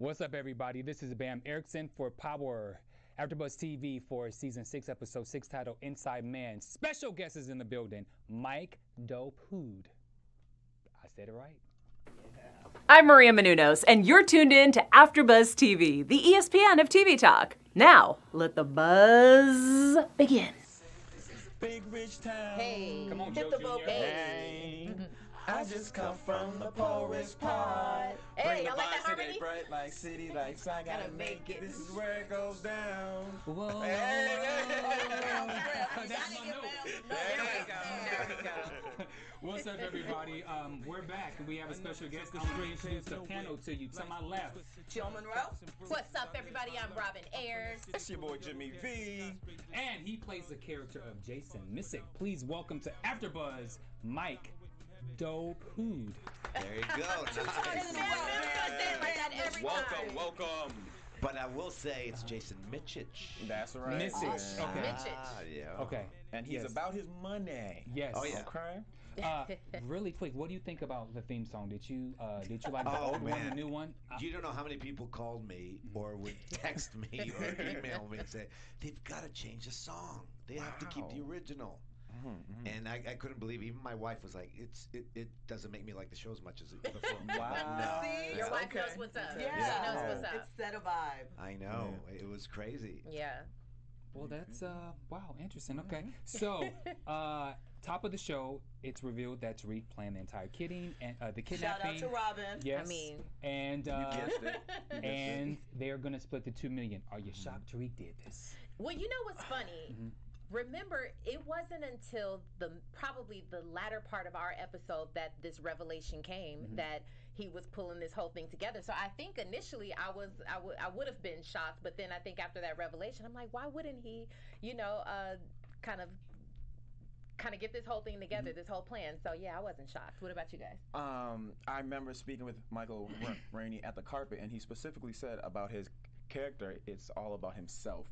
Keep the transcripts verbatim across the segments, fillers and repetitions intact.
What's up, everybody? This is Bam Erickson for Power After Buzz T V for Season six, Episode six, titled Inside Man. Special guest is in the building, Mike Dopud. I said it right. I'm Maria Menounos, and you're tuned in to After Buzz T V, the E S P N of T V talk. Now, let the buzz begin. Big Rich Town. Hey, come on, hit Joe the boat. Hey, I just come from the poorest part. Hey, I like that harmony. Bright like city lights. I gotta make it. This is where it goes down. Whoa. Hey. That's my note. There we go. What's up, everybody? Um, we're back, and we have a special guest. I'm going to introduce the panel to you. To my left, Joe Monroe. What's up, everybody? I'm Robin Ayers. It's your boy Jimmy V, and he plays the character of Jason Missick. Please welcome to AfterBuzz, Mike Dopud. There you go. Welcome, welcome. But I will say it's Jason Missick. That's right. Missick. Yeah. Okay. Ah, yeah. Okay. And he's yes. about his money. Yes. Oh yeah. Okay. Uh, really quick, what do you think about the theme song? Did you uh, did you like the oh, old man. one, the new one? Uh, you don't know how many people called me or would text me or email me and say they've got to change the song. They wow. have to keep the original. Mm-hmm. And I, I couldn't believe. Even my wife was like, "It's it, it doesn't make me like the show as much as it before." Wow! No. See, your wife okay. knows what's up. Yeah, yeah. She knows what's up. It's set a vibe. I know. Yeah. It was crazy. Yeah. Well, that's uh, wow, interesting. Okay, mm-hmm. so uh, top of the show, it's revealed that Tariq planned the entire kidding and uh, the kidnapping. Shout out to Robin. Yes. I mean, and uh, you guessed it. And they are going to split the two million. Are you mm-hmm. shocked Tariq did this? Well, you know what's funny. Mm-hmm. Remember, it wasn't until the probably the latter part of our episode that this revelation came mm-hmm. that he was pulling this whole thing together. So I think initially I was I, w I would have been shocked, but then I think after that revelation, I'm like, why wouldn't he, you know, uh, kind of kind of get this whole thing together, mm-hmm. this whole plan? So yeah, I wasn't shocked. What about you guys? Um, I remember speaking with Michael Rainey at the carpet, and he specifically said about his character, it's all about himself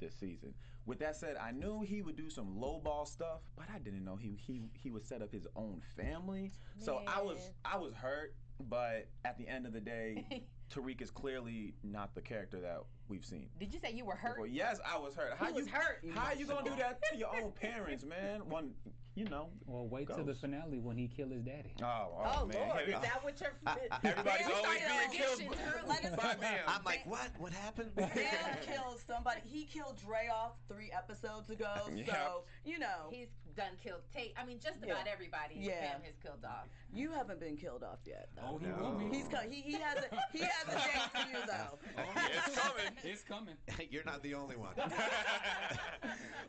this season. With that said, I knew he would do some lowball stuff, but I didn't know he he he would set up his own family. Man. So I was I was hurt, but at the end of the day, Tariq is clearly not the character that we've seen. Did you say you were hurt? Well, yes, I was hurt. How you was hurt? How you gonna do that to your own parents, man? One, you know. Well, wait Ghost. till the finale when he killed his daddy. Oh, oh, oh man. Lord, is that what your everybody's always being killed? I'm like, what? What happened? Bam killed somebody. He killed Dre off three episodes ago. Yeah. So you know he's done killed Tate. I mean, just about yeah. everybody. Yeah, Bam has killed off. You haven't been killed off yet. Though. Oh, he no. will be. He's he he has a he has a day for you though. Oh, it's coming. It's coming. You're not the only one.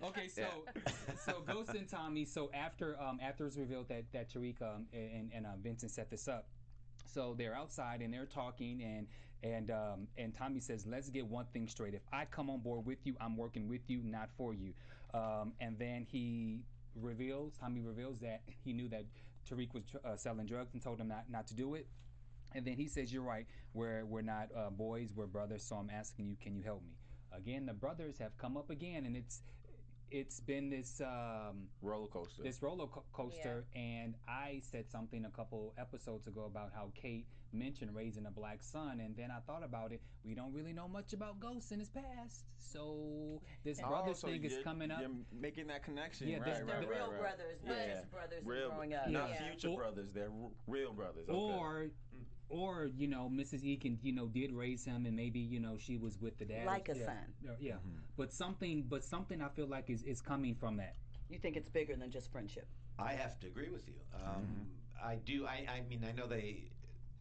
Okay, so yeah. so Ghost and Tommy. So after um, after it's revealed that that Tariq um, and and uh, Vincent set this up, so they're outside and they're talking and and um, and Tommy says, "Let's get one thing straight. If I come on board with you, I'm working with you, not for you." Um, and then he reveals Tommy reveals that he knew that Tariq was uh, selling drugs and told him not not to do it. And then he says, "You're right. We're we're not uh, boys. We're brothers. So I'm asking you, can you help me?" Again, the brothers have come up again, and it's it's been this um, roller coaster. This roller co coaster. Yeah. And I said something a couple episodes ago about how Kate mentioned raising a black son, and then I thought about it. We don't really know much about Ghost in his past, so this oh, brother so thing is coming up. You're making that connection, yeah, right? They're right, real right, brothers, right. not yeah. just brothers real, growing up. Not yeah. future or, brothers. They're real brothers. Okay. Or. Or, you know, Missus Eakin, you know, did raise him, and maybe, you know, she was with the dad. Like a yeah. son. Yeah. Mm-hmm. But something but something I feel like is, is coming from that. You think it's bigger than just friendship? I have to agree with you. Um, mm-hmm. I do. I, I mean, I know they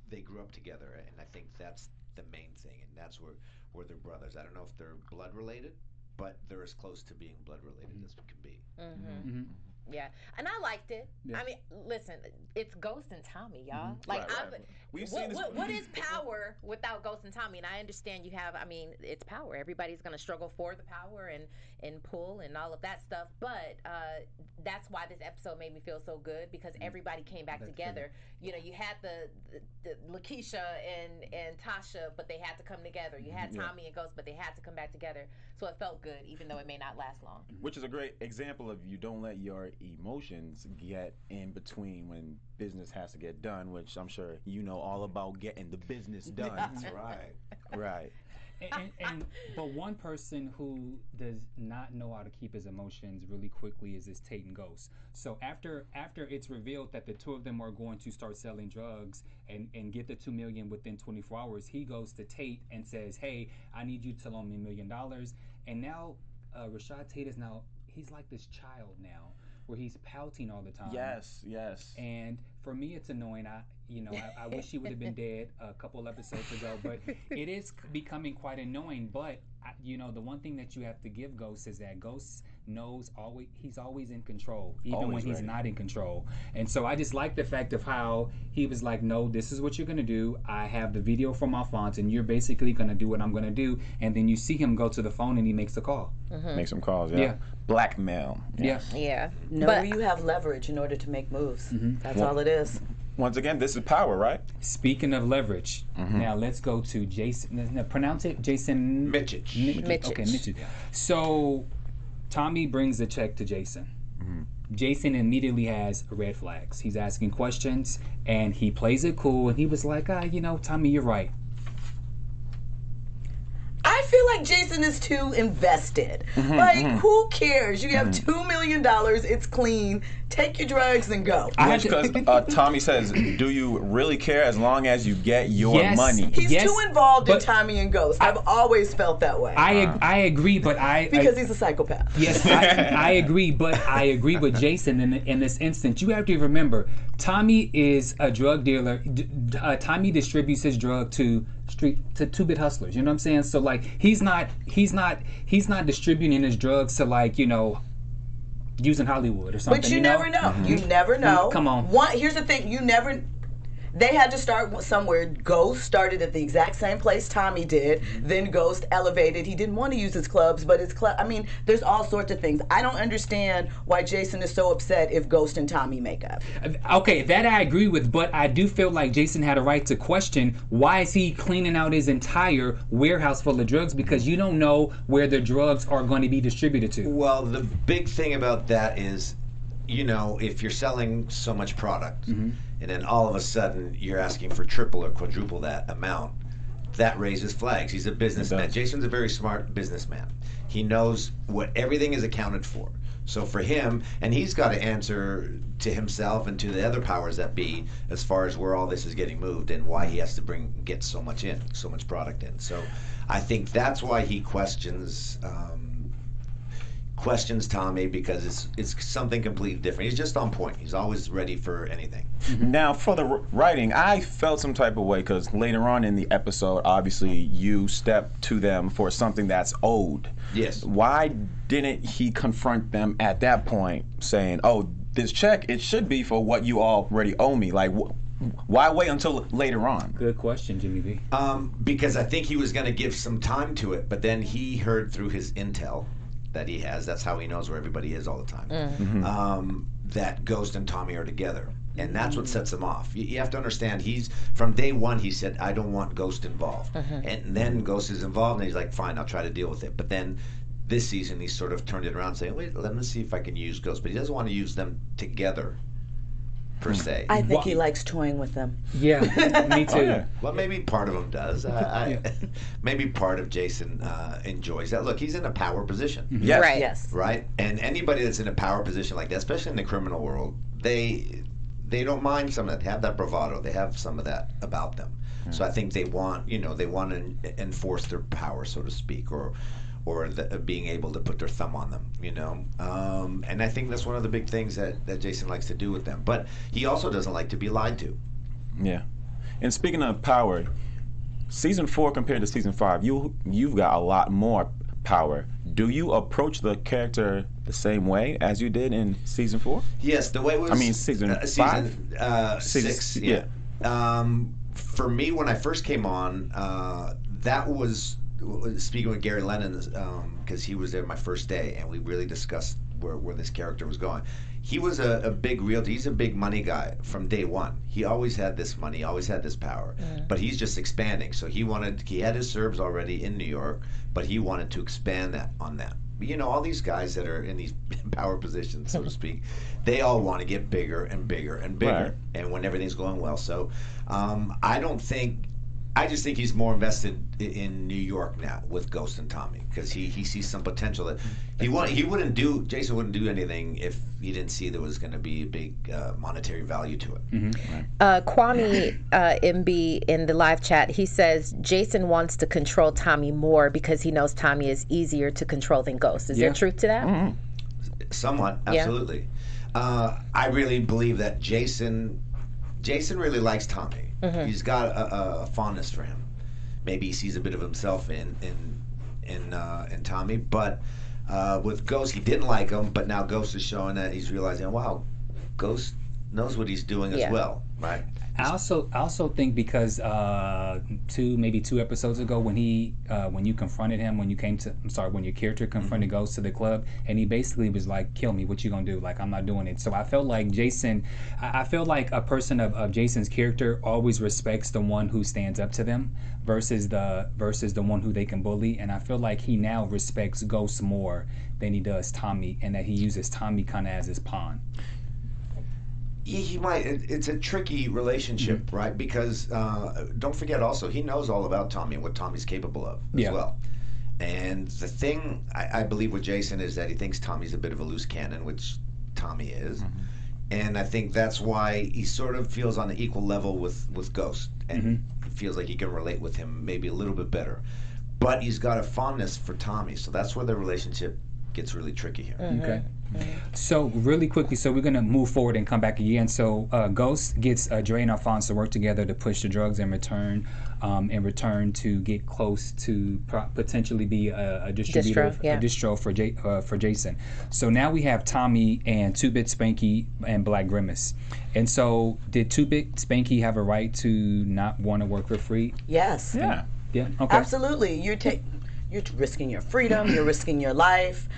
they grew up together, and I think that's the main thing, and that's where, where they're brothers. I don't know if they're blood related, but they're as close to being blood related mm-hmm. as we can be. Mm-hmm. Mm-hmm. Yeah, and I liked it. Yeah. I mean, listen, it's Ghost and Tommy, y'all. Mm-hmm. Like, right, right. We've what, seen this what, what is power without Ghost and Tommy? And I understand you have. I mean, it's power. Everybody's gonna struggle for the power and and pull and all of that stuff. But uh, that's why this episode made me feel so good because mm-hmm. everybody came back that's together. True. You know, you had the, the, the LaKeisha and and Tasha, but they had to come together. You had yeah. Tommy and Ghost, but they had to come back together. So it felt good, even though it may not last long. Which is a great example of you don't let your emotions get in between when business has to get done, which I'm sure you know all about getting the business done. That's right. Right. And, and, and but one person who does not know how to keep his emotions really quickly is this Tate and Ghost. So after after it's revealed that the two of them are going to start selling drugs and, and get the two million within twenty-four hours, he goes to Tate and says, "Hey, I need you to loan me a million dollars." And now uh, Rashad Tate is now he's like this child now, where he's pouting all the time. Yes, yes. And for me, it's annoying. I, you know, I, I wish he would have been dead a couple of episodes ago. But it is becoming quite annoying. But I, you know, the one thing that you have to give Ghost is that Ghost knows always he's always in control, even always when ready. He's not in control. And so I just like the fact of how he was like, "No, this is what you're gonna do. I have the video from Alphonse, and you're basically gonna do what I'm gonna do." And then you see him go to the phone, and he makes the call. Mm-hmm. Make some calls. Yeah. yeah. Blackmail. Yeah. Yeah. yeah. No, but you have leverage in order to make moves. Mm-hmm. That's well, all it is. Once again, this is power, right? Speaking of leverage, mm-hmm. now let's go to Jason. Pronounce it, Jason Missick. Missick. Okay, Missick. So Tommy brings the check to Jason. Mm-hmm. Jason immediately has red flags. He's asking questions, and he plays it cool. And he was like, "Ah, you know, Tommy, you're right." I feel like Jason is too invested. Mm-hmm, like, mm-hmm. who cares? You have mm-hmm. two million dollars. It's clean. Take your drugs and go. Because uh, Tommy says, "Do you really care? As long as you get your yes, money." He's yes, too involved in Tommy and Ghost. I've I, always felt that way. I uh, I agree, but I because I, he's a psychopath. Yes, I, I agree, but I agree with Jason in in this instance. You have to remember, Tommy is a drug dealer. D uh, Tommy distributes his drug to street to two bit hustlers. You know what I'm saying? So like. He's not. He's not. He's not distributing his drugs to like you know, using Hollywood or something. But you, you know? never know. Mm-hmm. You never know. Come on. One. Here's the thing. You never. They had to start somewhere. Ghost started at the exact same place Tommy did. Then Ghost elevated. He didn't want to use his clubs, but his club. I mean, there's all sorts of things. I don't understand why Jason is so upset if Ghost and Tommy make up. Okay, that I agree with, but I do feel like Jason had a right to question why is he cleaning out his entire warehouse full of drugs because you don't know where the drugs are going to be distributed to. Well, the big thing about that is, you know, if you're selling so much product, mm-hmm. and then all of a sudden you're asking for triple or quadruple that amount, that raises flags. He's a businessman. Jason's a very smart businessman. He knows what everything is accounted for. So for him, and he's got to answer to himself and to the other powers that be as far as where all this is getting moved and why he has to bring get so much in, so much product in. So I think that's why he questions. Um, questions Tommy because it's it's something completely different. He's just on point. He's always ready for anything. Now for the writing, I felt some type of way because later on in the episode, obviously you step to them for something that's owed. Yes. Why didn't he confront them at that point, saying, "Oh, this check it should be for what you already owe me"? Like, wh why wait until later on? Good question, Jimmy V. Um, because I think he was going to give some time to it, but then he heard through his intel. That he has. That's how he knows where everybody is all the time. Mm-hmm. um, that Ghost and Tommy are together. And that's what sets him off. You, you have to understand, he's from day one, he said, "I don't want Ghost involved." Mm-hmm. And then Ghost is involved, and he's like, "Fine, I'll try to deal with it." But then this season, he sort of turned it around saying, "Wait, let me see if I can use Ghost." But he doesn't want to use them together. Per se. I think well, he likes toying with them. Yeah, me too. Oh, yeah. Well, maybe part of him does. I, I, maybe part of Jason uh, enjoys that. Look, he's in a power position. Mm-hmm. Yes. Right. Yes. Right. And anybody that's in a power position like that, especially in the criminal world, they they don't mind some of that. They have that bravado. They have some of that about them. Mm-hmm. So I think they want, you know, they want to enforce their power, so to speak, or. or the, uh, being able to put their thumb on them, you know? Um, and I think that's one of the big things that, that Jason likes to do with them. But he also doesn't like to be lied to. Yeah. And speaking of power, season four compared to season five, you, you've got a lot more power. Do you approach the character the same way as you did in season four? Yes, the way it was... I mean, season uh, five? Season uh, six, six, yeah. yeah. Um, for me, when I first came on, uh, that was... Speaking with Gary Lennon, because um, he was there my first day, and we really discussed where, where this character was going. He was a, a big realtor. He's a big money guy from day one. He always had this money, always had this power, yeah. But he's just expanding. So he wanted, he had his serbs already in New York, but he wanted to expand that on that. you know, all these guys that are in these power positions, so to speak, they all want to get bigger and bigger and bigger. Right. And when everything's going well. So um, I don't think, I just think he's more invested in New York now with Ghost and Tommy, because he, he sees some potential that he won't, he wouldn't do, Jason wouldn't do anything if he didn't see there was going to be a big uh, monetary value to it. Mm-hmm. Right. uh, Kwame uh, M B in the live chat, he says Jason wants to control Tommy more because he knows Tommy is easier to control than Ghost. Is yeah. there truth to that? Mm-hmm. Somewhat, absolutely. Yeah. Uh, I really believe that Jason, Jason really likes Tommy. Mm-hmm. He's got a, a fondness for him. Maybe he sees a bit of himself in in in, uh, in Tommy, but uh, with Ghost, he didn't like him. But now Ghost is showing that he's realizing, wow, Ghost knows what he's doing yeah. as well, right? I also I also think because uh, two maybe two episodes ago when he uh, when you confronted him when you came to I'm sorry when your character confronted mm-hmm. Ghost to the club, and he basically was like, kill me, what you gonna do, like I'm not doing it. So I felt like Jason I, I feel like a person of, of Jason's character always respects the one who stands up to them versus the versus the one who they can bully, and I feel like he now respects Ghost more than he does Tommy, and that he uses Tommy kind of as his pawn. He might. It's a tricky relationship, mm-hmm. right? Because uh, don't forget also, he knows all about Tommy and what Tommy's capable of as yeah. well. And the thing I, I believe with Jason is that he thinks Tommy's a bit of a loose cannon, which Tommy is. Mm-hmm. And I think that's why he sort of feels on the equal level with, with Ghost, and mm-hmm. feels like he can relate with him maybe a little bit better. But he's got a fondness for Tommy, so that's where the relationship gets really tricky here. Mm-hmm. Okay. Mm-hmm. So really quickly, so we're gonna move forward and come back again. So uh, Ghost gets uh, Dre and Alphonse to work together to push the drugs and return, um, and return to get close to pro potentially be a, a distributor, distro, yeah. a distro for J uh, for Jason. So now we have Tommy and Two Bit Spanky and Black Grimace. And so did Two Bit Spanky have a right to not want to work for free? Yes. Yeah. Yeah. Okay. Absolutely. You're ta you're risking your freedom. You're risking your life.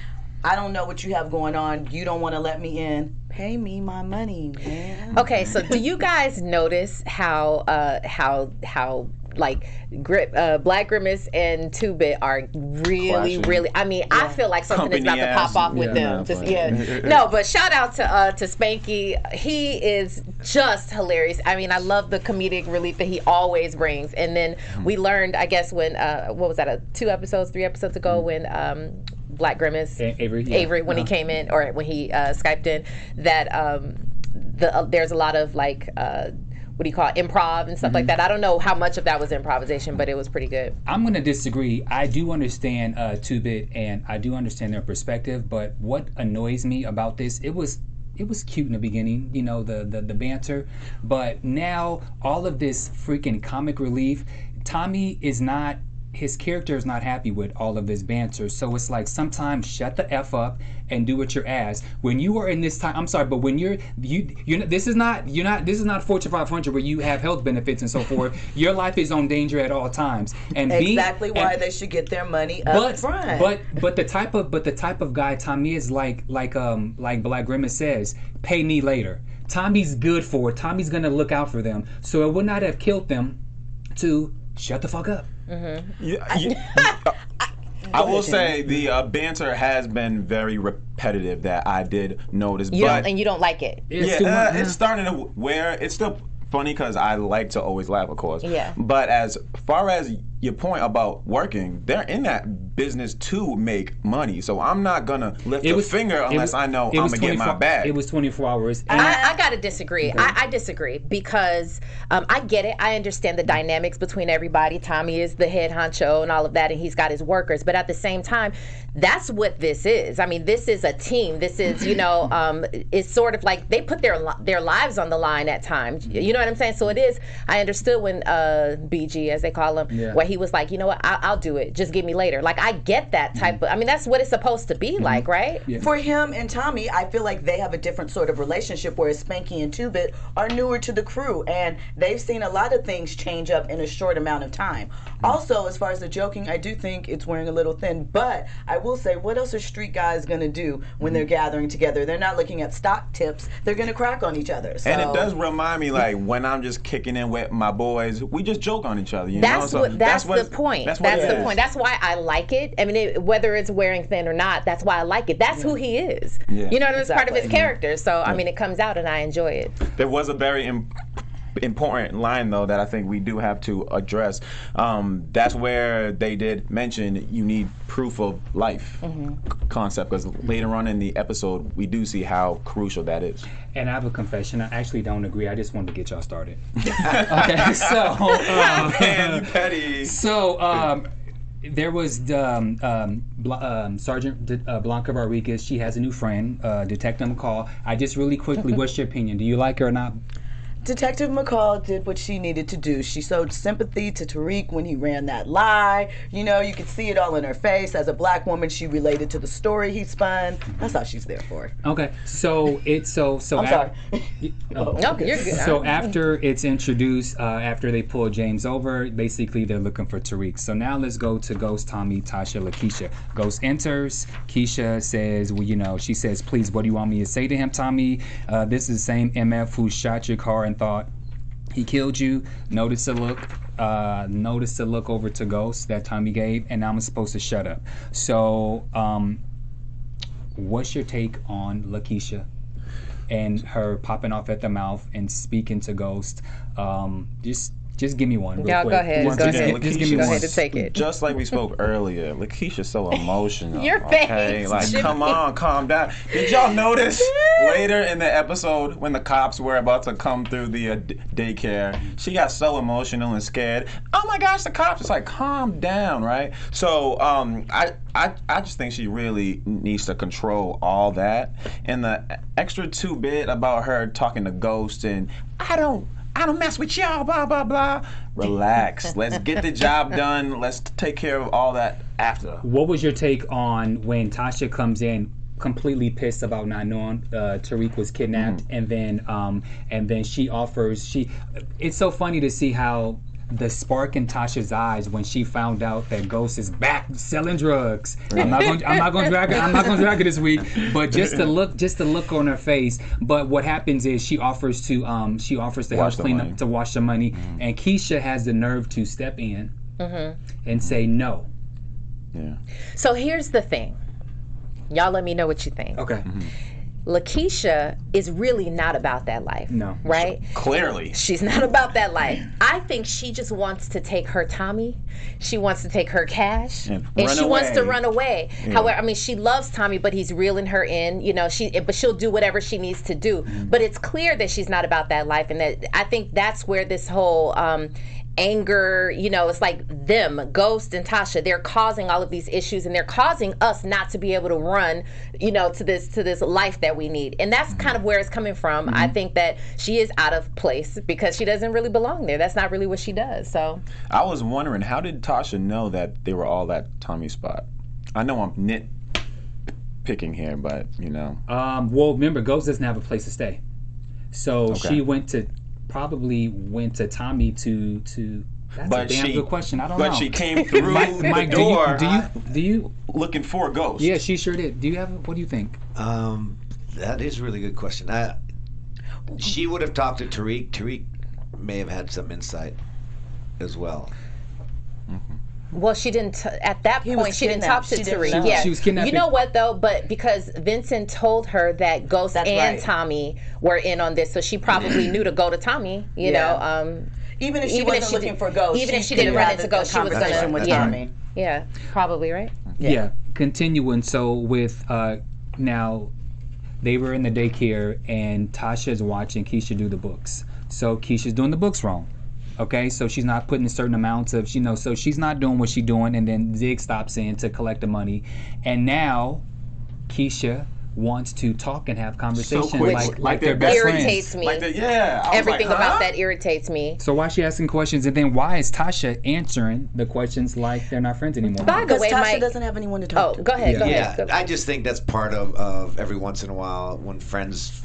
I don't know what you have going on. You don't want to let me in. Pay me my money, man. Okay, so do you guys notice how uh, how how like grip, uh, Black Grimace and Two Bit are really, Clashing. really. I mean, yeah. I feel like something Company is about ass. to pop off with yeah, them. No, just yeah. No, but shout out to uh, to Spanky. He is just hilarious. I mean, I love the comedic relief that he always brings. And then mm. we learned, I guess, when uh, what was that? Uh, two episodes, three episodes ago, mm. when. Um, Black Grimace, A Avery, yeah. Avery, when uh -huh. he came in, or when he uh, Skyped in, that um, the uh, there's a lot of like, uh, what do you call it, improv and stuff mm-hmm. like that. I don't know how much of that was improvisation, but it was pretty good. I'm gonna disagree. I do understand uh, Two Bit, and I do understand their perspective, but what annoys me about this, it was. It was cute in the beginning, you know, the, the the banter, but now all of this freaking comic relief, Tommy is not. His character is not happy with all of this banter, so it's like sometimes shut the F up and do what you're asked. When you are in this time, I'm sorry, but when you're you you this is not you're not this is not Fortune five hundred where you have health benefits and so forth. Your life is on danger at all times, and exactly being, why and, they should get their money up but, front. But but the type of but the type of guy Tommy is like like um like Black Grimace says, pay me later. Tommy's good for it. Tommy's gonna look out for them, so it would not have killed them to shut the fuck up. Mm-hmm. you, you, I will say the uh, banter has been very repetitive that I did notice. You but and you don't like it. It's yeah, uh, it's starting to wear. It's still funny because I like to always laugh, of course. Yeah. But as far as your point about working, they're in that business to make money. So I'm not gonna lift was, a finger unless was, I know I'm gonna get my bag. It was twenty-four hours. I, I gotta disagree. Okay. I, I disagree because um, I get it. I understand the dynamics between everybody. Tommy is the head honcho and all of that, and he's got his workers. But at the same time, that's what this is. I mean, this is a team. This is, you know, um, it's sort of like they put their their lives on the line at times. You know what I'm saying? So it is. I understood when uh, B G, as they call him, yeah. where he He was like, you know what, I'll, I'll do it. Just give me later. Like, I get that type mm-hmm. of, I mean, that's what it's supposed to be mm-hmm. like, right? Yeah. For him and Tommy, I feel like they have a different sort of relationship, whereas Spanky and Two Bit are newer to the crew, and they've seen a lot of things change up in a short amount of time. Mm-hmm. Also, as far as the joking, I do think it's wearing a little thin, but I will say, what else are street guys going to do when mm-hmm. they're gathering together? They're not looking at stock tips. They're going to crack on each other. So. And it does remind me, like, when I'm just kicking in with my boys, we just joke on each other, you that's know? So what, that's That's the point. That's, that's the point. That's why I like like it. I mean, it, whether it's wearing thin or not, that's why I like it. That's yeah. who he is. Yeah. You know, and it's exactly. part of his character. So, yeah. I mean, it comes out and I enjoy it. There was a very imp important line, though, that I think we do have to address. Um, that's where they did mention you need proof of life mm-hmm. concept, because later on in the episode, we do see how crucial that is. And I have a confession. I actually don't agree. I just wanted to get y'all started. Okay, so... Um, Man, you petty. So, um, there was um, um, um, Sergeant D uh, Blanca Rodriguez. She has a new friend, uh, Detective McCall. I just really quickly, what's your opinion? Do you like her or not? Detective McCall did what she needed to do. She showed sympathy to Tariq when he ran that lie. You know, you could see it all in her face. As a black woman, she related to the story he spun. That's all she's there for. Okay, so it's so so. I'm sorry. Oh, no, okay. You're good. So after it's introduced, uh, after they pull James over, basically they're looking for Tariq. So now let's go to Ghost, Tommy, Tasha, LaKeisha. Ghost enters. Keisha says, well, you know, she says, please, what do you want me to say to him, Tommy? Uh, this is the same M F who shot your car and thought he killed you. Notice the look, uh, notice the look over to Ghost that Tommy gave, and I'm supposed to shut up. So, um, what's your take on LaKeisha and her popping off at the mouth and speaking to Ghost? Um, just, just give me one. Real no, quick. go ahead. One, go just, ahead. Just give me go one. Ahead to take it. Just like we spoke earlier, LaKeisha's so emotional. Your face. Okay? Like, Jimmy. Come on, calm down. Did y'all notice later in the episode when the cops were about to come through the uh, daycare? She got so emotional and scared. Oh my gosh, the cops! It's like, calm down, right? So, um, I, I, I just think she really needs to control all that. And the extra two bit about her talking to Ghost and I don't. I don't mess with y'all, blah, blah, blah. Relax. Let's get the job done. Let's take care of all that after. What was your take on when Tasha comes in completely pissed about not knowing uh, Tariq was kidnapped, mm-hmm. and then um, and then she offers, she, it's so funny to see how the spark in Tasha's eyes when she found out that Ghost is back selling drugs. Really? I'm not gonna, I'm not gonna drag her. I'm not gonna drag her this week. But just the look, just the look on her face. But what happens is she offers to, um, she offers to wash help clean money. up, to wash the money, mm-hmm. and Keisha has the nerve to step in mm-hmm. and say no. Yeah. So here's the thing, y'all. Let me know what you think. Okay. Mm-hmm. LaKeisha is really not about that life. No. Right? Clearly. She's not about that life. I think she just wants to take her Tommy. She wants to take her cash. And, and she away. wants to run away. Yeah. However, I mean, she loves Tommy, but he's reeling her in. You know, she, but she'll do whatever she needs to do. Mm-hmm. But it's clear that she's not about that life. And that, I think that's where this whole... Um, anger, you know, it's like them, Ghost and Tasha, they're causing all of these issues and they're causing us not to be able to run, you know, to this to this life that we need. And that's kind of where it's coming from. Mm-hmm. I think that she is out of place because she doesn't really belong there. That's not really what she does. So I was wondering, how did Tasha know that they were all at Tommy's spot? I know I'm nitpicking here, but you know. Um, well, remember, Ghost doesn't have a place to stay. So okay. she went to Probably went to Tommy to to. That's but a damn she, good question. I don't but know. But she came through Mike, the Mike, door. Do you, do you do you looking for a ghost? Yeah, she sure did. Do you have? What do you think? Um, that is a really good question. I, she would have talked to Tariq. Tariq may have had some insight as well. Mm-hmm. Well, she didn't, t at that he point, she didn't talk to Tariq. Yeah. She was kidnapped. You know what, though? But because Vincent told her that Ghost That's and right. Tommy were in on this, so she probably knew to go to Tommy, you yeah. know. Um, even if she even wasn't if she looking did, for Ghost. Even if she didn't run into Ghost, she was going to with yeah, Tommy. Yeah, probably, right? Yeah. yeah. Continuing, so with, uh, now, they were in the daycare, and Tasha's watching Keisha do the books. So Keisha's doing the books wrong. Okay, so she's not putting certain amounts of, you know, so she's not doing what she's doing, and then Zig stops in to collect the money, and now Keisha wants to talk and have conversations so quick, like, like, like their best friends. Irritates me. Like the, yeah, everything like, huh? about that irritates me. So why is she asking questions, and then why is Tasha answering the questions like they're not friends anymore? By the way, Tasha Mike, doesn't have anyone to talk oh, to. Oh, go ahead. Yeah. Go yeah. ahead. Go I just think that's part of, of every once in a while when friends,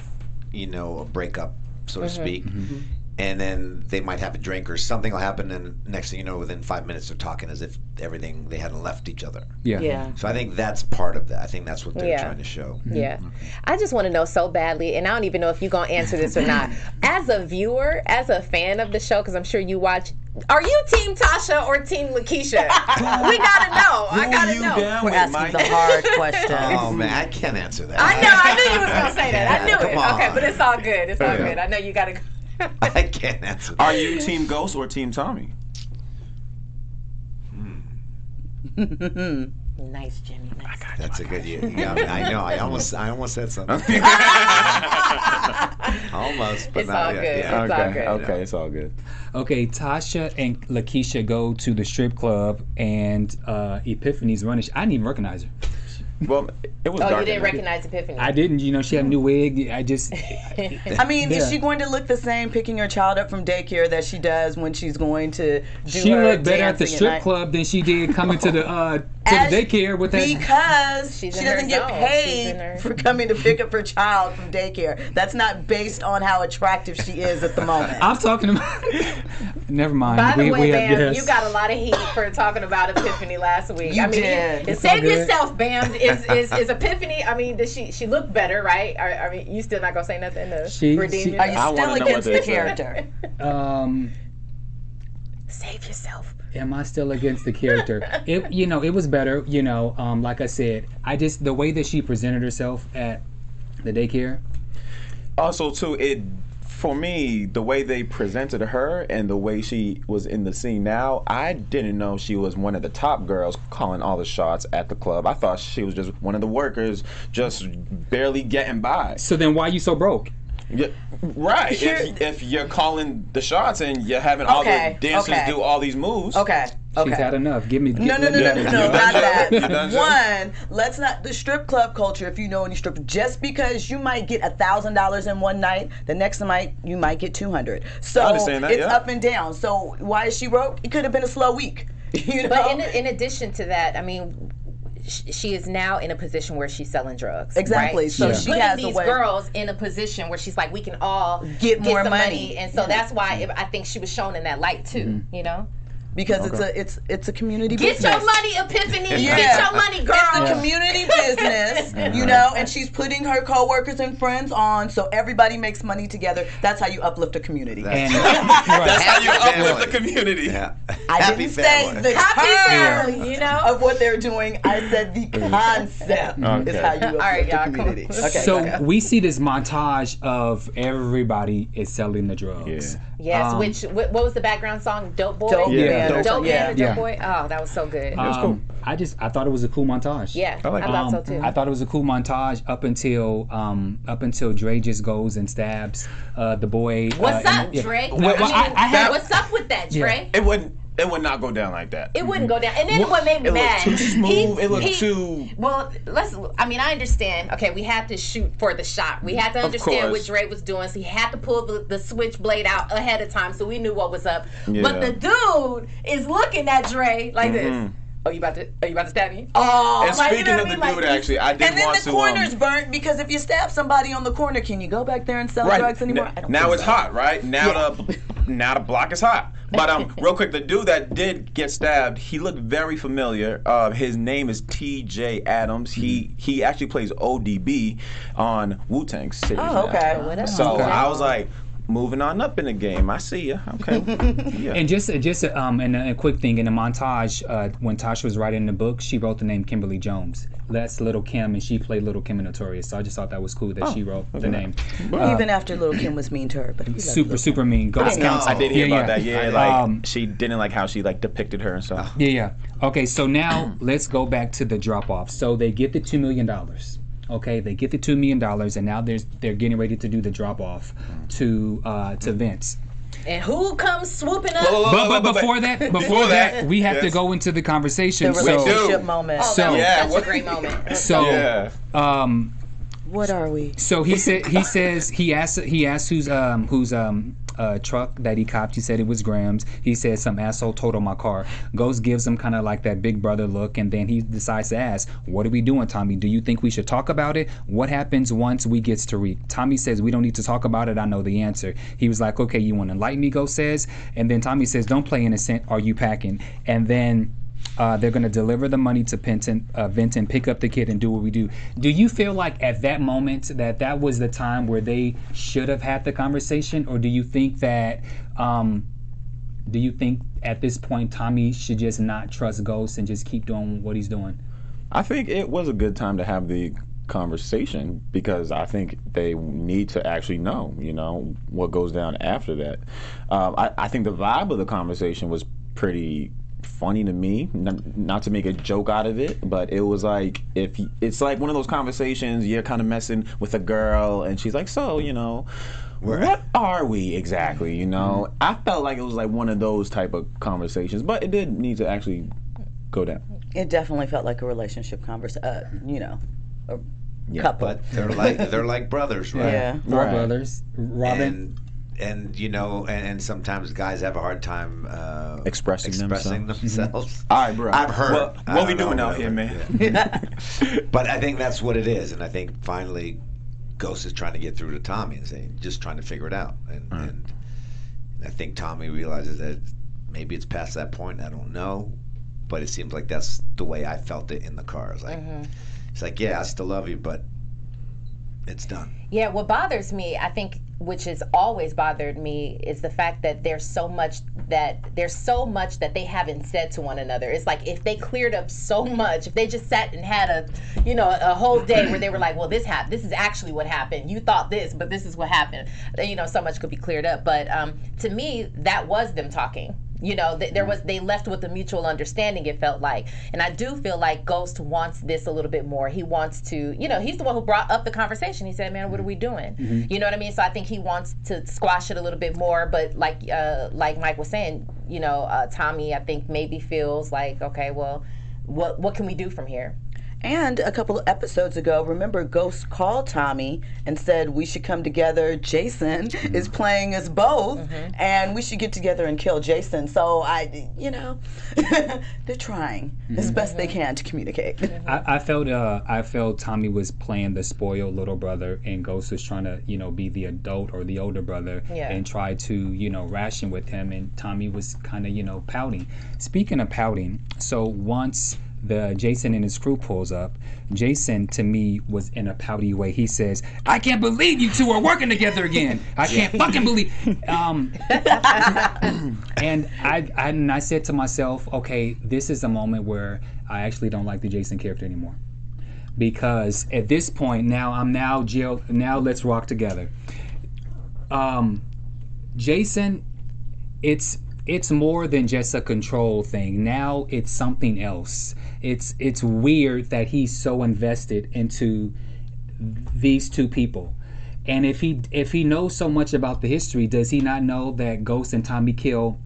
you know, break up, so mm-hmm. to speak. Mm-hmm. And then they might have a drink or something will happen, and next thing you know, within five minutes they're talking as if everything, they hadn't left each other. Yeah. yeah. So I think that's part of that. I think that's what they're yeah. trying to show. Yeah. I just want to know so badly, and I don't even know if you're going to answer this or not. As a viewer, as a fan of the show, because I'm sure you watch, Are you Team Tasha or Team LaKeisha? We gotta know. I gotta know. We're asking Mike the hard question. Oh man, I can't answer that. I know. I knew you was gonna say that. I knew it. On. Okay, but it's all good. It's all yeah. good. I know you gotta go. I can't answer that. Are you Team Ghost or Team Tommy? Hmm. Nice, Jimmy. Nice. I got That's you, a I good year. You got me. I know. I almost, I almost said something. almost, but it's not all yet. Good. Yeah. It's okay. all good. Okay, yeah. it's all good. Okay, Tasha and LaKeisha go to the strip club, and uh, Epiphany's running. I didn't even recognize her. Well, it was. Oh, dark you didn't recognize Epiphany. I didn't. You know, she had a new wig. I just. I mean, yeah. is she going to look the same picking your child up from daycare that she does when she's going to do She her looked better at the strip club than she did coming to the uh, to As, the daycare with that. Because she doesn't get paid for coming to pick up her child from daycare. That's not based on how attractive she is at the moment. I'm talking about. Never mind. By the we, way, we Bam, have, yes. you got a lot of heat for talking about Epiphany last week. You I mean, did. You, save yourself, Bam. Is, is is Epiphany? I mean, does she she look better, right? I, I mean, you still not gonna say nothing to she, redeem she, Are you I still against the character? Um, Save yourself. Am I still against the character? It you know it was better. You know, um, like I said, I just the way that she presented herself at the daycare. Also, too, it for me the way they presented her and the way she was in the scene now, I didn't know she was one of the top girls calling all the shots at the club. I thought she was just one of the workers, just barely getting by. So then, why are you so broke? Yeah, right. If, if you're calling the shots and you're having all okay, the dancers okay. do all these moves. Okay. Okay. She's had enough. Give me. Give no, no, no, no, no, no, no, not that. One, let's not the strip club culture. If you know any stripper, just because you might get a thousand dollars in one night, the next night you might get two hundred. So I understand that, it's yeah. up and down. So why is she broke? It could have been a slow week. You know. But in, in addition to that, I mean. She is now in a position where she's selling drugs. Exactly. Right? So yeah. she has these a way. girls in a position where she's like, we can all get, get more some money. money, and so yeah. that's why it, I think she was shown in that light too. Mm-hmm. You know, because okay. it's a it's it's a community. Get business. your money, Epiphany. Yeah. Get your money, girl. It's a yeah. community business. You know, and she's putting her coworkers and friends on, so everybody makes money together. That's how you uplift a community. That's, that's how you uplift a community. Yeah. I Happy didn't family. say the Happy term, you know, of what they're doing. I said the concept okay. is how you uplift right, a community. Okay, so okay. we see this montage of everybody is selling the drugs. Yeah. Yes, um, which what was the background song? Dope Boy. Dope yeah. Dope, dope yeah. and Dope yeah. Boy. Oh, that was so good. Um, it was cool. I just I thought it was a cool montage. Yeah, I, like I thought um, so too. I thought it was a cool montage up until um up until Dre just goes and stabs uh, the boy. What's uh, up, and, yeah. Dre? Well, I mean, I, I had, what's up with that, Dre? Yeah. It wouldn't. It would not go down like that. It wouldn't go down. And then what, what made me it mad? Too smooth. He, it looked he, too. Well, let's. I mean, I understand. Okay, we have to shoot for the shot. We have to understand what Dre was doing. So he had to pull the, the switchblade out ahead of time, so we knew what was up. Yeah. But the dude is looking at Dre like mm-hmm. this. Oh, you about to? Are you about to stab me? Oh, and like, speaking you know of the like, dude, actually, I didn't want to. And then the corner's um, burnt because if you stab somebody on the corner, can you go back there and sell right. drugs anymore? I don't now it's so. hot, right? Now yeah. the now the block is hot. But um, real quick, the dude that did get stabbed, he looked very familiar. Uh, his name is T J Adams. He he actually plays O D B on Wu-Tang City. Oh, okay. Now. So okay. I was like. Moving on up in the game, I see you. Okay. Yeah. And just, just um, and a quick thing in the montage, uh, when Tasha was writing the book, she wrote the name Kimberly Jones. That's Little Kim, and she played Little Kim in Notorious. So I just thought that was cool that oh, she wrote okay. the name. Uh, Even after Little Kim was mean to her, but super, super Kim. mean. Ghost I counts. I did hear yeah, about yeah. that. Yeah, like um, she didn't like how she like depicted her and stuff. Yeah, yeah. Okay, so now let's go back to the drop-off. So they get the two million dollars. Okay, they get the two million dollars, and now they're they're getting ready to do the drop off to uh, to Vince. And who comes swooping up? Whoa, whoa, whoa, but, but before that, before that, we have yes. to go into the conversation. The relationship so, moment. Oh, so, yeah, that's what, a great moment. So, yeah. um, what are we? So he said he says he asks he asks who's um who's um. Uh, truck that he copped, he said it was Graham's. He said some asshole totaled my car. Ghost gives him kind of like that big brother look, and then he decides to ask, what are we doing, Tommy? Do you think we should talk about it? What happens once we get Tariq? Tommy says, we don't need to talk about it. I know the answer. He was like, okay, you want to enlighten me, Ghost says. And then Tommy says, don't play innocent. Are you packing? And then uh, they're going to deliver the money to Penton, uh, Vinton, pick up the kid, and do what we do. Do you feel like at that moment that that was the time where they should have had the conversation, or do you think that um, do you think at this point Tommy should just not trust Ghost and just keep doing what he's doing? I think it was a good time to have the conversation, because I think they need to actually know, you know, what goes down after that. Um, I, I think the vibe of the conversation was pretty funny to me, not, not to make a joke out of it, but it was like, if you, it's like one of those conversations, you're kind of messing with a girl and she's like, so, you know, what are we exactly, you know? I felt like it was like one of those type of conversations, but it did need to actually go down. It definitely felt like a relationship conversation, uh, you know, a yeah, couple. But they're like, they're like brothers, right? Yeah, Four right. brothers. Robin. And, and you know, and, and sometimes guys have a hard time uh, expressing, expressing themselves. themselves. All right, bro. I've heard. Well, what we doing out here, man? Yeah. But I think that's what it is, and I think finally, Ghost is trying to get through to Tommy and saying, just trying to figure it out, and right. and, and I think Tommy realizes that maybe it's past that point. I don't know, but it seems like that's the way I felt it in the car. It's like, mm-hmm. it's like, yeah, I still love you, but it's done. Yeah, what bothers me, I think, which has always bothered me, is the fact that there's so much that there's so much that they haven't said to one another. It's like, if they cleared up so much, if they just sat and had a, you know, a whole day where they were like, well, this happened, this is actually what happened. You thought this, but this is what happened. You know, so much could be cleared up. But um, to me, that was them talking. You know, there was, they left with a mutual understanding, it felt like. And I do feel like Ghost wants this a little bit more. He wants to, you know, he's the one who brought up the conversation. He said, man, what are we doing? Mm-hmm. You know what I mean? So I think he wants to squash it a little bit more. But like uh, like Mike was saying, you know, uh, Tommy, I think, maybe feels like, okay, well, what what can we do from here? And a couple of episodes ago, remember, Ghost called Tommy and said, we should come together. Jason mm-hmm. is playing us both, mm-hmm. and we should get together and kill Jason. So, I, you know, they're trying mm-hmm. as best they can to communicate. Mm-hmm. I, I felt uh, I felt Tommy was playing the spoiled little brother, and Ghost was trying to, you know, be the adult or the older brother yeah. and try to, you know, ration with him. And Tommy was kind of, you know, pouting. Speaking of pouting, so once... The Jason and his crew pulls up. Jason, to me, was in a pouty way. He says, I can't believe you two are working together again. I can't fucking believe. Um, and I, I and I said to myself, okay, this is a moment where I actually don't like the Jason character anymore. Because at this point, now I'm now Jill, now let's rock together. Um, Jason, it's it's more than just a control thing. Now it's something else. It's it's weird that he's so invested into these two people. And if he if he knows so much about the history, does he not know that Ghost and Tommy kill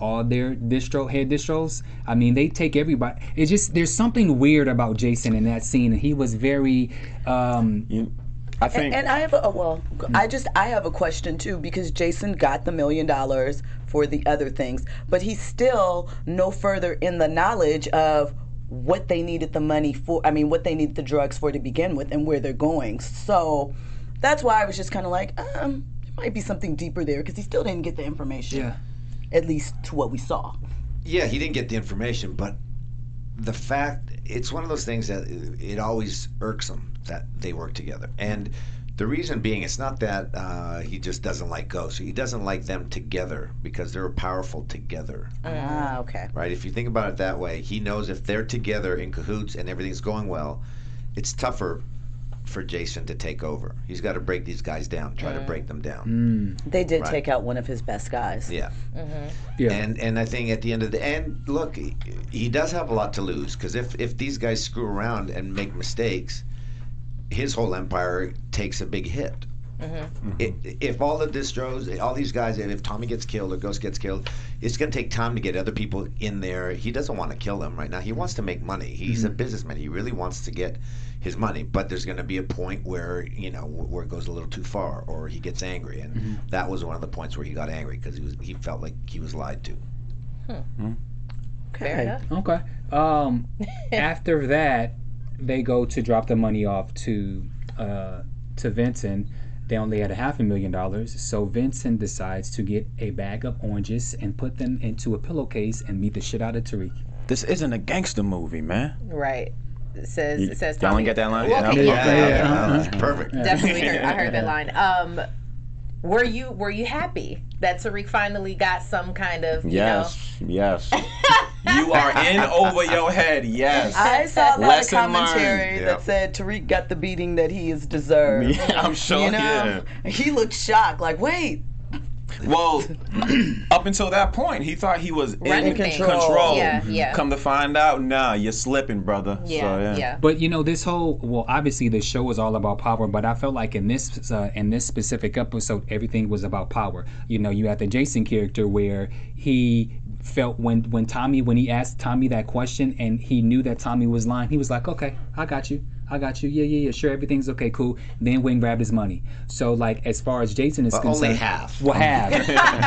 all their distro head distros? I mean, they take everybody. It's just, there's something weird about Jason in that scene. And he was very um you I think. And, and I have a, well, I just, I have a question too, because Jason got the million dollars for the other things, but he's still no further in the knowledge of what they needed the money for, I mean, what they needed the drugs for to begin with and where they're going. So that's why I was just kind of like, um, there might be something deeper there, because he still didn't get the information, yeah. at least to what we saw. Yeah, he didn't get the information, but the fact, it's one of those things that it always irks him that they work together. And the reason being, it's not that uh, he just doesn't like Ghost. He doesn't like them together because they're powerful together. Ah, okay. Right? If you think about it that way, he knows if they're together in cahoots and everything's going well, it's tougher for Jason to take over. He's got to break these guys down, try mm. to break them down. Mm. They did right? take out one of his best guys. Yeah. Mm-hmm. yeah. And and I think at the end of the end, look, he, he does have a lot to lose, because if, if these guys screw around and make mistakes, his whole empire takes a big hit. Mm-hmm. it, if all the distros, all these guys, and if Tommy gets killed or Ghost gets killed, it's going to take time to get other people in there. He doesn't want to kill them right now. He wants to make money. He's mm-hmm. a businessman. He really wants to get his money, but there's going to be a point where, you know, where it goes a little too far, or he gets angry, and mm-hmm. that was one of the points where he got angry, because he was he felt like he was lied to. Hmm. Mm-hmm. Okay. Okay. Um, after that, they go to drop the money off to uh, to Vincent. They only had a half a million dollars, so Vincent decides to get a bag of oranges and put them into a pillowcase and beat the shit out of Tariq. This isn't a gangster movie, man. Right. It says you, it says. Y'all didn't get that line? Well, okay. Yeah, yeah, yeah. yeah. yeah. Perfect. Definitely, heard, I heard that line. Um, Were you were you happy that Tariq finally got some kind of, you yes, know? Yes. You are in over your head, yes. I saw that commentary yep. that said Tariq got the beating that he is deserved. Yeah, I'm sure, you know? Yeah. He looked shocked, like, wait. Well, up until that point, he thought he was in control. control. Yeah, yeah. Come to find out, nah, you're slipping, brother. Yeah, so, yeah. yeah. But you know, this whole well, obviously the show is all about power, but I felt like in this uh, in this specific episode, everything was about power. You know, you had the Jason character where he felt when when Tommy when he asked Tommy that question and he knew that Tommy was lying, he was like, okay, I got you. I got you. Yeah, yeah, yeah. Sure, everything's okay. Cool. Then Wynn grabbed his money. So, like, as far as Jason is but concerned, only half. Well, half.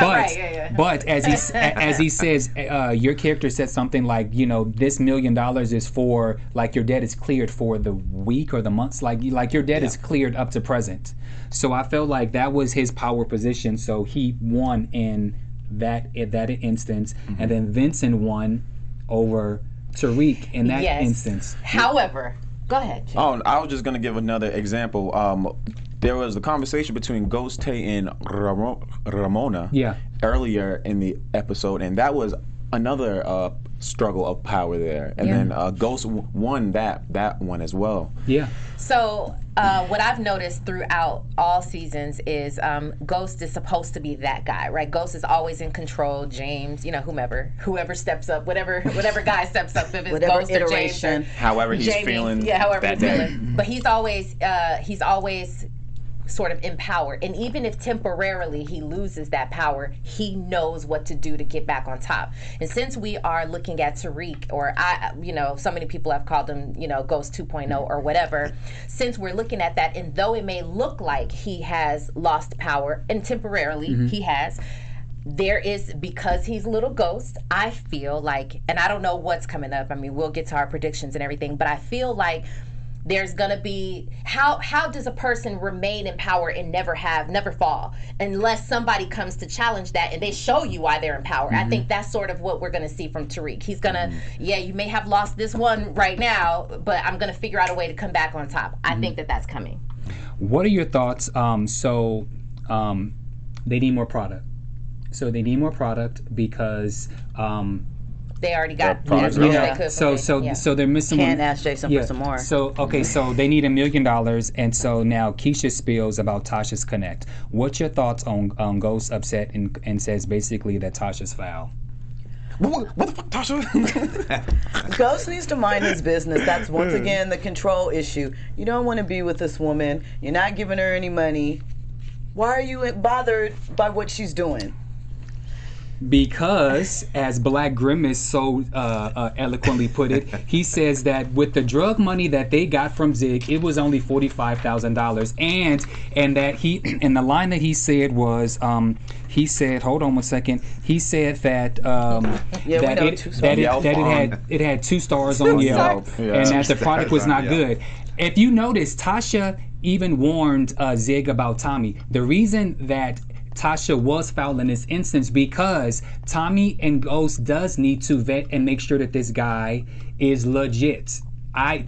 But, right, yeah, yeah. but as he as he says, uh, your character said something like, you know, this million dollars is for like your debt is cleared for the week or the months. Like, like your debt yeah. is cleared up to present. So I felt like that was his power position. So he won in that in that instance, mm-hmm. and then Vincent won over Tariq in that yes. instance. However. Go ahead, Jim. Oh, I was just going to give another example. Um, there was a conversation between Ghost Tate and Ram Ramona yeah. earlier in the episode, and that was another uh, struggle of power there. And yeah. then uh, Ghost won that that one as well. Yeah. So uh, what I've noticed throughout all seasons is um, Ghost is supposed to be that guy, right? Ghost is always in control. James, you know, whomever, whoever steps up, whatever, whatever guy steps up, if it's whatever Ghost iteration, or James, or however he's Jamie, feeling, yeah, however that he's day. feeling. But he's always, uh, he's always. sort of empowered, and even if temporarily he loses that power, he knows what to do to get back on top. And since we are looking at Tariq, or I, you know, so many people have called him, you know, Ghost two point oh or whatever. Since we're looking at that, and though it may look like he has lost power, and temporarily mm-hmm. he has. There is, because he's a little Ghost, I feel like, and I don't know what's coming up. I mean, we'll get to our predictions and everything, but I feel like there's gonna be how how does a person remain in power and never have never fall unless somebody comes to challenge that and they show you why they're in power. Mm-hmm. I think that's sort of what we're gonna see from Tariq. He's gonna mm-hmm. yeah, you may have lost this one right now, but I'm gonna figure out a way to come back on top. I mm-hmm. think that that's coming. What are your thoughts? Um, so um, they need more product. So they need more product because. Um, They already got the as much as they could. So, so, yeah. so they're missing. Can't ask Jason yeah. for some more. So, okay, so they need a million dollars, and so now Keisha spills about Tasha's connect. What's your thoughts on um, Ghost upset and and says basically that Tasha's foul? What, what the fuck, Tasha? Ghost needs to mind his business. That's once again the control issue. You don't want to be with this woman. You're not giving her any money. Why are you bothered by what she's doing? Because, as Black Grimace so uh, uh, eloquently put it, he says that with the drug money that they got from Zig, it was only forty-five thousand dollars, and and that he and the line that he said was, um, he said, hold on one second, he said that um, yeah, that, it, that, it, that it had it had two stars on Yelp, yeah, and that the product was not yeah. good. If you notice, Tasha even warned uh, Zig about Tommy. The reason that Tasha was foul in this instance because Tommy and Ghost does need to vet and make sure that this guy is legit. I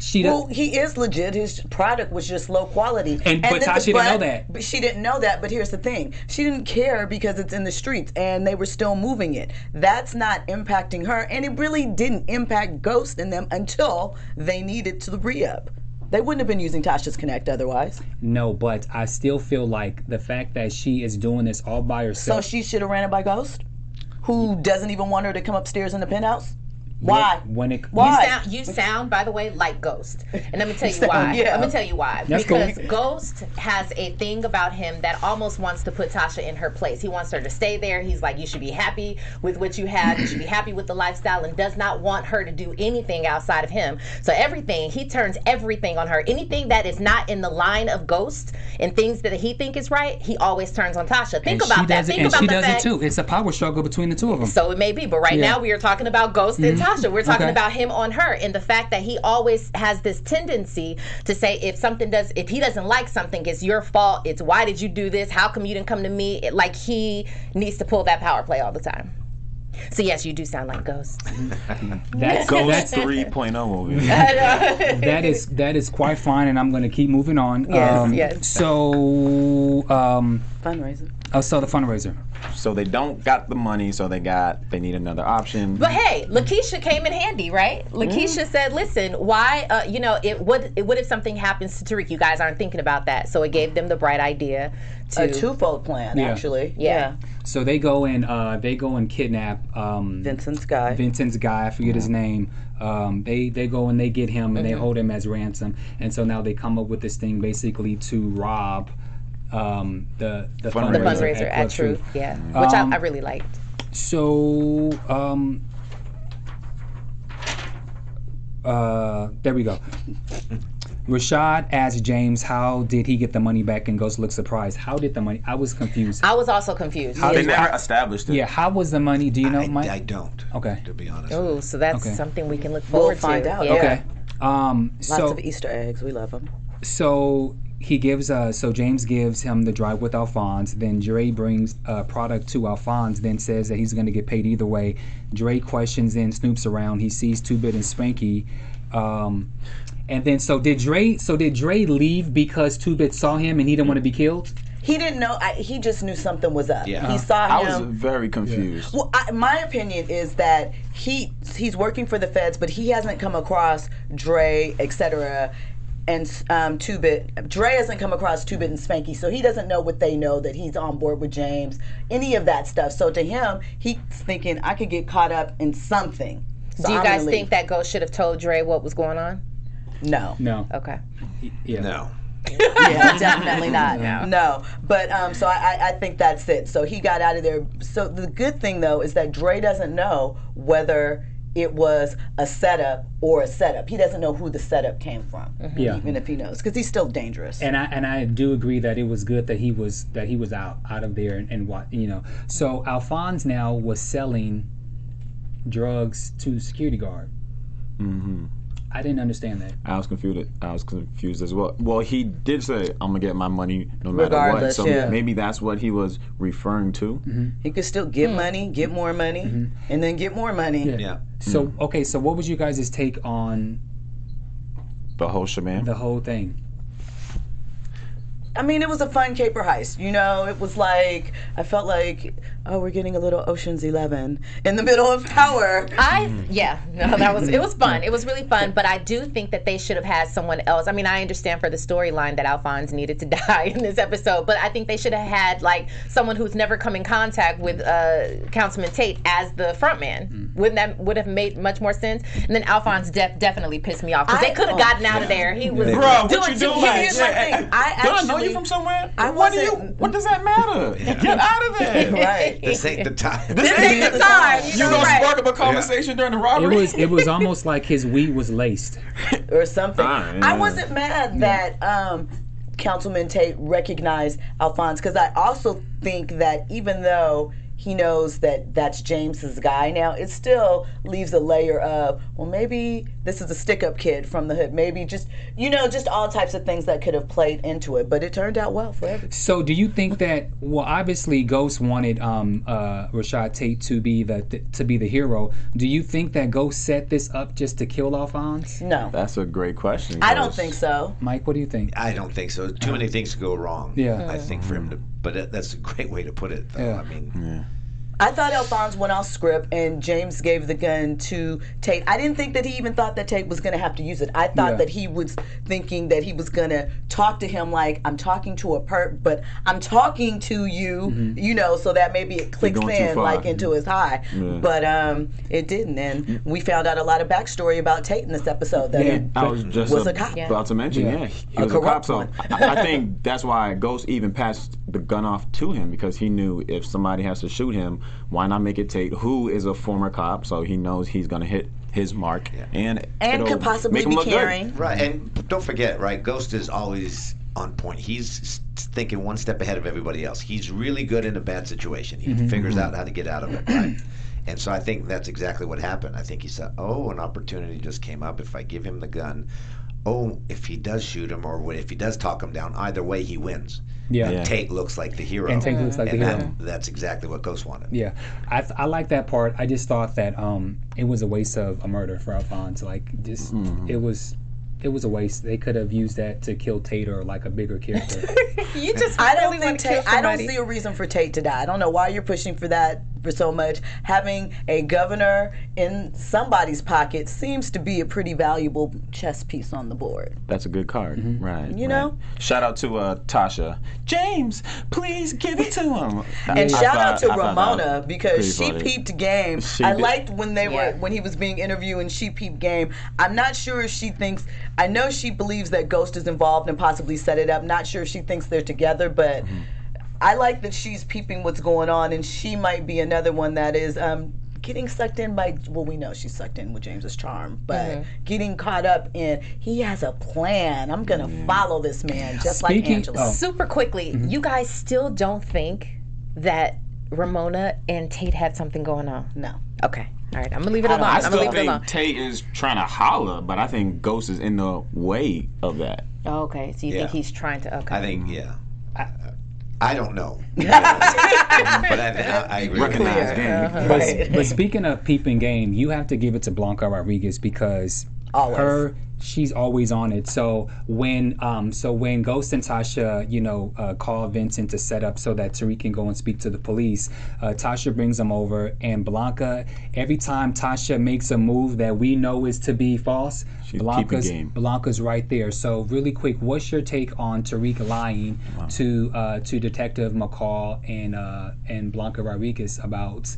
she does, well, he is legit. His product was just low quality. And, and but then, Tasha but, didn't know that. But she didn't know that. But here's the thing: she didn't care because it's in the streets and they were still moving it. That's not impacting her, and it really didn't impact Ghost and them until they needed to re-up. They wouldn't have been using Tasha's Connect otherwise. No, but I still feel like the fact that she is doing this all by herself. So she should have ran it by Ghost, who doesn't even want her to come upstairs in the penthouse? Why? Yep. When it, why? You sound, you sound, by the way, like Ghost. And let me tell you, you why. Sound, yeah. Let me tell you why. That's because cool. Ghost has a thing about him that almost wants to put Tasha in her place. He wants her to stay there. He's like, you should be happy with what you have. You should be happy with the lifestyle, and does not want her to do anything outside of him. So everything, he turns everything on her. Anything that is not in the line of Ghost and things that he think is right, he always turns on Tasha. Think and about that. It, think and about she does fact. it too. It's a power struggle between the two of them. So it may be, but right yeah. now we are talking about Ghost mm-hmm. and Tasha. Tasha. We're talking okay. about him on her, and the fact that he always has this tendency to say if something does, if he doesn't like something, it's your fault. It's why did you do this? How come you didn't come to me? It, like he needs to pull that power play all the time. So yes, you do sound like Ghost. That's Ghost three point oh over here. That is that is quite fine, and I'm going to keep moving on. Yes, um, yes. So um, fundraiser. Uh, so the fundraiser. So they don't got the money, so they got they need another option. But hey, LaKeisha came in handy, right? LaKeisha mm. said, "Listen, why? Uh, you know, it what? It, what if something happens to Tariq? You guys aren't thinking about that." So it gave them the bright idea to a twofold plan, yeah. actually. Yeah. yeah. So they go and uh, they go and kidnap um, Vincent's guy. Vincent's guy. I forget mm-hmm. his name. Um, they they go and they get him and mm-hmm. they hold him as ransom. And so now they come up with this thing basically to rob. Um, the, the fundraiser, the fundraiser at, at Truth, Truth. Yeah, mm-hmm. which um, I, I really liked. So, um, uh, there we go. Rashad asked James, "How did he get the money back?" And Ghost looked surprised. How did the money? I was confused. I was also confused. How they did, never I, established it. Yeah. How was the money? Do you know, I, Mike? I don't. Okay. To be honest. Oh, so that's okay. something we can look forward we'll find to. Out. Yeah. Okay. Um, Lots so, of Easter eggs. We love them. So. He gives, uh, so James gives him the drive with Alphonse. Then Dre brings a uh, product to Alphonse, then says that he's going to get paid either way. Dre questions and snoops around. He sees Two Bit and Spanky. Um, and then, so did Dre, so did Dre leave because Two Bit saw him and he didn't want to be killed? He didn't know. I, he just knew something was up. Yeah. He saw him. I was very confused. Yeah. Well, I, my opinion is that he he's working for the feds, but he hasn't come across Dre, et cetera, and um, Two Bit. Dre hasn't come across Two Bit and Spanky, so he doesn't know what they know, that he's on board with James, any of that stuff. So to him, he's thinking, I could get caught up in something. So Do you I'm guys think that Ghost should have told Dre what was going on? No. No. Okay. Yeah. No. Yeah, definitely not. No. no. But um, so I, I think that's it. So he got out of there. So the good thing, though, is that Dre doesn't know whether it was a setup or a setup. He doesn't know who the setup came from, mm-hmm. yeah. even if he knows, because he's still dangerous. And I and I do agree that it was good that he was that he was out out of there and, and what you know. So Alphonse now was selling drugs to the security guard. Mm-hmm. I didn't understand that. I was confused. I was confused as well. Well, he did say, "I'm gonna get my money no matter Regardless, what." So yeah. maybe that's what he was referring to. Mm-hmm. He could still get mm-hmm. money, get more money, mm-hmm. and then get more money. Yeah. yeah. So mm-hmm. okay. So what was you guys' take on the whole shaman? The whole thing. I mean, it was a fun caper heist. You know, it was like, I felt like, oh, we're getting a little Ocean's Eleven in the middle of Power. I, yeah, no, that was, it was fun. It was really fun, but I do think that they should have had someone else. I mean, I understand for the storyline that Alphonse needed to die in this episode, but I think they should have had, like, someone who's never come in contact with uh, Councilman Tate as the front man. Mm. Wouldn't that would have made much more sense? And then Alphonse def definitely pissed me off, because they could have gotten out yeah. of there. He was Bro, doing, what you doing? Here's my thing. I actually, from somewhere? I what do you? What does that matter? Yeah. Get out of there! Right. This ain't the time. This, this ain't, ain't the time. time. You gonna right. spark up a conversation yeah. during the robbery? It was. It was almost like his weed was laced, or something. Ah, yeah. I wasn't mad that um, Councilman Tate recognized Alphonse, because I also think that even though he knows that that's James's guy now, it still leaves a layer of, well, maybe this is a stick-up kid from the hood. Maybe just, you know, just all types of things that could have played into it. But it turned out well for everyone. So do you think that, well, obviously Ghost wanted um, uh, Rashad Tate to be the th to be the hero. Do you think that Ghost set this up just to kill Alphonse? No. That's a great question, Ghost. I don't think so. Mike, what do you think? I don't think so. Too many things go wrong. Yeah. Mm. I think for him to, but that's a great way to put it, though. Yeah. I mean. Yeah. I thought Alphonse went off script and James gave the gun to Tate. I didn't think that he even thought that Tate was going to have to use it. I thought yeah. that he was thinking that he was going to talk to him like, I'm talking to a perp, but I'm talking to you, mm-hmm. you know, so that maybe it clicks in like into his high. Yeah. But um, it didn't. And we found out a lot of backstory about Tate in this episode. That yeah. I was just was a, a cop. Yeah. about to mention, yeah, yeah he was a, a cop. So I, I think that's why Ghost even passed the gun off to him, because he knew if somebody has to shoot him, why not make it Tate, who is a former cop, so he knows he's going to hit his mark, yeah. and and could possibly be caring. Good. Right, and don't forget, right? Ghost is always on point. He's thinking one step ahead of everybody else. He's really good in a bad situation. He mm-hmm. figures out how to get out of it, right? And so I think that's exactly what happened. I think he said, "Oh, an opportunity just came up. If I give him the gun, oh, if he does shoot him or if he does talk him down, either way he wins. Yeah. And yeah. Tate looks like the hero. And Tate looks like and the that, hero. That's exactly what Ghost wanted. Yeah. I, I like that part. I just thought that um, it was a waste of a murder for Alphonse. Like, just, mm. it was... It was a waste. They could have used that to kill Tate or like a bigger character. you just I don't really think Tate, I don't see a reason for Tate to die. I don't know why you're pushing for that for so much. Having a governor in somebody's pocket seems to be a pretty valuable chess piece on the board. That's a good card, mm-hmm. right? You right. know. Shout out to uh, Tasha. James, please give it to him. and I, shout I thought, out to I Ramona because she funny. peeped game. She I did. liked when they yeah. were when he was being interviewed and she peeped game. I'm not sure if she thinks. I know she believes that Ghost is involved and possibly set it up. Not sure if she thinks they're together, but mm-hmm. I like that she's peeping what's going on, and she might be another one that is um, getting sucked in by, well, we know she's sucked in with James's charm, but mm-hmm. getting caught up in, he has a plan. I'm going to mm-hmm. follow this man, just Speaking, like Angela. Oh. Super quickly, mm-hmm. you guys still don't think that Ramona and Tate had something going on? No. Okay. All right, I'm gonna leave it alone. I, I still I'm gonna leave think it alone. Tate is trying to holler, but I think Ghost is in the way of that. Oh, okay, so you yeah. think he's trying to? Okay. I think yeah. I, I don't know. but I, I, I recognize yeah. game. But, right. but speaking of peeping game, you have to give it to Blanca Rodriguez because always. her. She's always on it. So when um, so when Ghost and Tasha, you know, uh, call Vincent to set up so that Tariq can go and speak to the police, uh, Tasha brings him over, and Blanca, every time Tasha makes a move that we know is to be false, She's Blanca's, game. Blanca's right there. So really quick, what's your take on Tariq lying wow. to uh, to Detective McCall and, uh, and Blanca Rodriguez about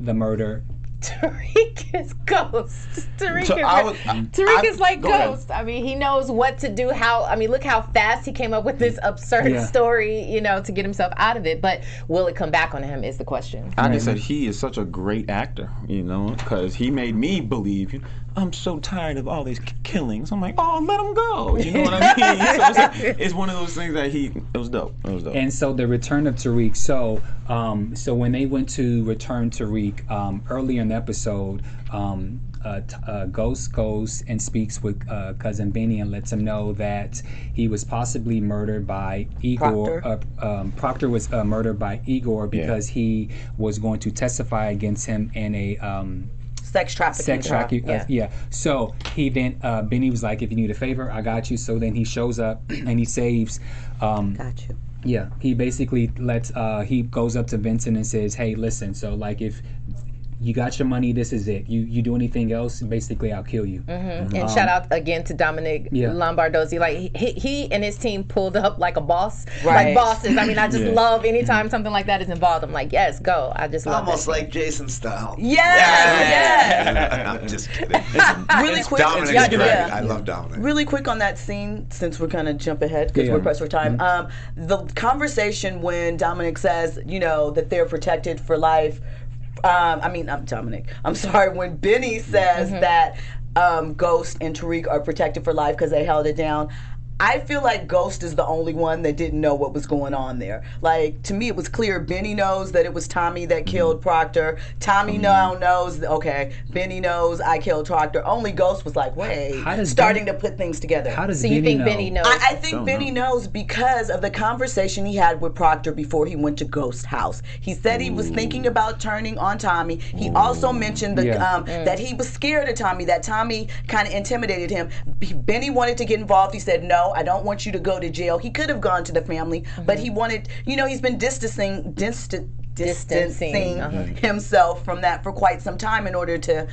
the murder? Tariq is Ghost. Tariq, so is, was, Tariq I, is like Ghost. Ahead. I mean, he knows what to do. How I mean, look how fast he came up with this absurd yeah. story, you know, to get himself out of it. But will it come back on him is the question. I just said he is such a great actor, you know, because he made me believe, you know, I'm so tired of all these killings. I'm like, oh, let him go. You know what I mean? So it's, like, it's one of those things that he, it was dope. It was dope. And so the return of Tariq. So, um, so when they went to return Tariq um, earlier in episode, um, uh, uh, Ghost goes and speaks with uh, cousin Benny and lets him know that he was possibly murdered by Igor. Proctor, uh, um, Proctor was uh, murdered by Igor because yeah. he was going to testify against him in a um, sex trafficking. Sex trafficking. Uh, yeah. yeah. So he then uh, Benny was like, "If you need a favor, I got you." So then he shows up and he saves. Um, got you. Yeah. He basically lets. Uh, he goes up to Vincent and says, "Hey, listen. So like if." You got your money, this is it. You you do anything else, basically I'll kill you. Mm-hmm. Mm-hmm. And um, shout out again to Dominic yeah. Lombardozzi. Like he, he and his team pulled up like a boss. Right. Like bosses. I mean, I just yeah. love anytime something like that is involved. I'm like, yes, go. I just love it. Almost like Jason style. Yes, yes. yes. I'm just kidding. Really quick. Dominic's yeah, great. Yeah. I love Dominic. Really quick on that scene, since we're kind of jump ahead because yeah. we're pressed for time. Mm-hmm. Um, the conversation when Dominic says, you know, that they're protected for life, Um, I mean, I'm Dominic. I'm sorry. When Benny says mm-hmm. that um, Ghost and Tariq are protected for life because they held it down, I feel like Ghost is the only one that didn't know what was going on there. Like, to me, it was clear. Benny knows that it was Tommy that mm-hmm. killed Proctor. Tommy mm-hmm. now knows, okay, Benny knows I killed Proctor. Only Ghost was like, wait, how, how starting Benny, to put things together. How does so you Benny think know? Benny knows? I, I think Don't Benny know. knows because of the conversation he had with Proctor before he went to Ghost's house. He said Ooh. he was thinking about turning on Tommy. He Ooh. also mentioned the, yeah. um, mm. that he was scared of Tommy, that Tommy kind of intimidated him. Benny wanted to get involved. He said, no. I don't want you to go to jail. He could have gone to the family, mm-hmm. but he wanted, you know, he's been distancing, distan- distancing, distancing uh-huh. himself from that for quite some time in order to,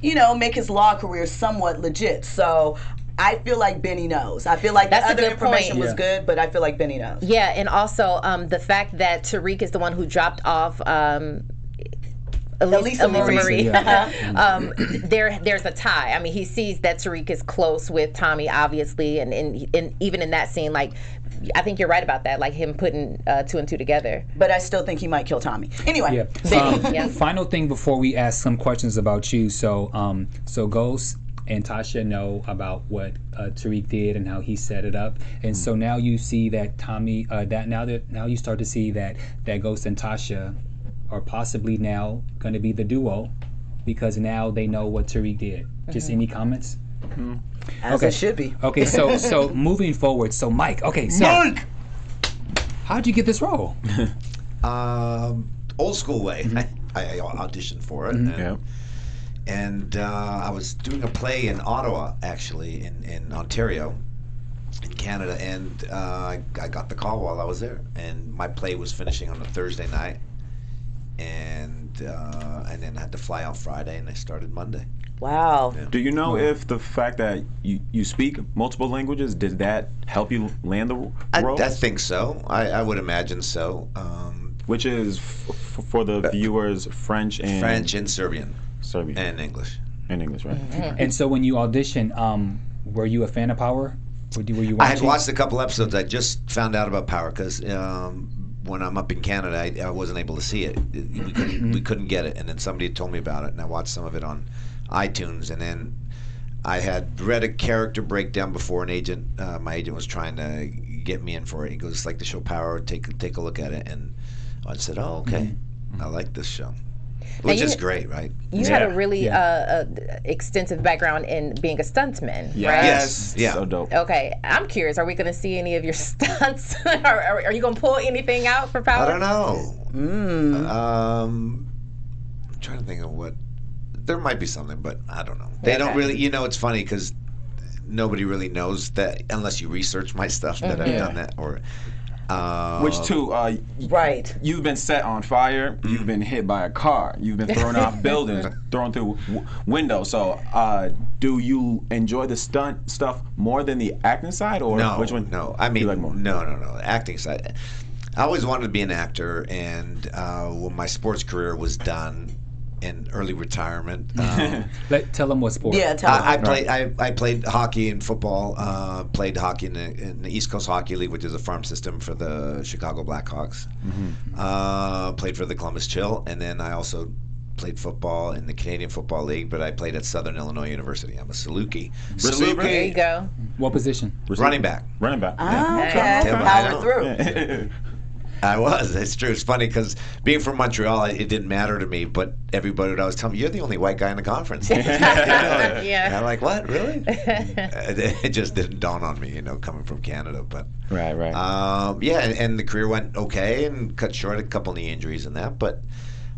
you know, make his law career somewhat legit. So I feel like Benny knows. I feel like That's the other information yeah. was good, but I feel like Benny knows. Yeah, and also um, the fact that Tariq is the one who dropped off um, Elisa, Elisa Marie. Marie. Yeah. um, there, there's a tie. I mean, he sees that Tariq is close with Tommy, obviously, and, and, and even in that scene, like, I think you're right about that, like him putting uh, two and two together. But I still think he might kill Tommy. Anyway. Yeah. Um, yeah. Final thing before we ask some questions about you. So, um, so Ghost and Tasha know about what uh, Tariq did and how he set it up, and mm-hmm. so now you see that Tommy. Uh, that now that now you start to see that that Ghost and Tasha are possibly now going to be the duo because now they know what Tariq did. Just mm-hmm. any comments? Mm-hmm. As okay. it should be. Okay, so so moving forward, so Mike. Okay, so Mike, how'd you get this role? um, old school way. Mm-hmm. I, I auditioned for it, mm-hmm. and, yeah. and uh, I was doing a play in Ottawa, actually, in in Ontario, in Canada, and uh, I got the call while I was there, and my play was finishing on a Thursday night, and uh, and then I had to fly out Friday, and I started Monday. Wow. Yeah. Do you know yeah. if the fact that you, you speak multiple languages, did that help you land the role? I, I think so. I, I would imagine so. Um, Which is, f f for the viewers, French and... French and Serbian. Serbian. And English. And English, right. Mm-hmm. And so when you auditioned, um, were you a fan of Power? Were you, were you watching? I had watched a couple episodes. I just found out about Power because... Um, when I'm up in Canada, I, I wasn't able to see it. We couldn't, we couldn't get it, and then somebody had told me about it, and I watched some of it on iTunes, and then I had read a character breakdown before an agent, uh, my agent was trying to get me in for it. He goes, it's like the show Power, take, take a look at it, and I said, oh, okay, mm-hmm. I like this show. Which you, is great, right? You yeah. had a really yeah. uh, uh, extensive background in being a stuntman, yes. right? Yes, yeah. So dope. Okay, I'm curious, are we going to see any of your stunts? are, are you going to pull anything out for Power? I don't know. Mm. Um, I'm trying to think of what, there might be something, but I don't know. They okay. don't really, you know, it's funny because nobody really knows that, unless you research my stuff, that mm-hmm. I've yeah. done that or... Uh, Which too, uh, right? You've been set on fire. You've been hit by a car. You've been thrown off buildings, thrown through w windows. So, uh, do you enjoy the stunt stuff more than the acting side, or no, which one? No, I mean, you like more? no, no, no. The acting side. I always wanted to be an actor, and uh, when my sports career was done, in early retirement, um, Let, tell them what sport. Yeah, tell them. I, I played. I, I played hockey and football. Uh, played hockey in the, in the East Coast Hockey League, which is a farm system for the Chicago Blackhawks. Mm-hmm. uh, played for the Columbus Chill, and then I also played football in the Canadian Football League. But I played at Southern Illinois University. I'm a Saluki. Saluki. There you go. What position? Running back. Running back. Oh, yeah. Okay. Power through. I was. It's true. It's funny because being from Montreal, it didn't matter to me. But everybody would always tell me, "You're the only white guy in the conference." You know? Yeah. And I'm like, "What? Really?" It just didn't dawn on me, you know, coming from Canada. But right, right. Um, yeah, and, and the career went okay, and cut short a couple knee injuries and that. But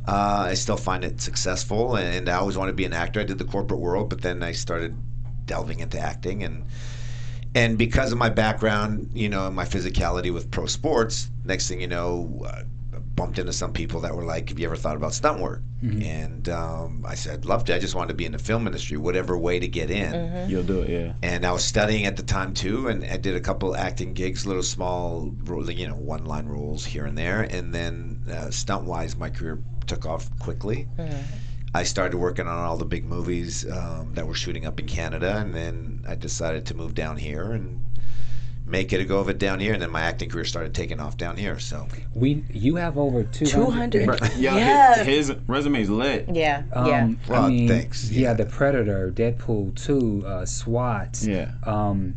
uh, I still find it successful, and, and I always wanted to be an actor. I did the corporate world, but then I started delving into acting, and. And because of my background, you know, and my physicality with pro sports, next thing you know, I bumped into some people that were like, have you ever thought about stunt work? Mm-hmm. And um, I said, love to. I just wanted to be in the film industry, whatever way to get in. Mm-hmm. You'll do it, yeah. And I was studying at the time, too, and I did a couple acting gigs, little small, you know, one-line roles here and there. And then uh, stunt-wise, my career took off quickly. Mm-hmm. I started working on all the big movies um, that were shooting up in Canada, and then I decided to move down here and make it a go of it down here, and then my acting career started taking off down here. So we, you have over two hundred. two hundred. Yeah, yeah. His, his resume's lit. Yeah, um, yeah. Well, I mean, thanks. Yeah. yeah, The Predator, Deadpool two, uh, SWAT. Yeah. Um,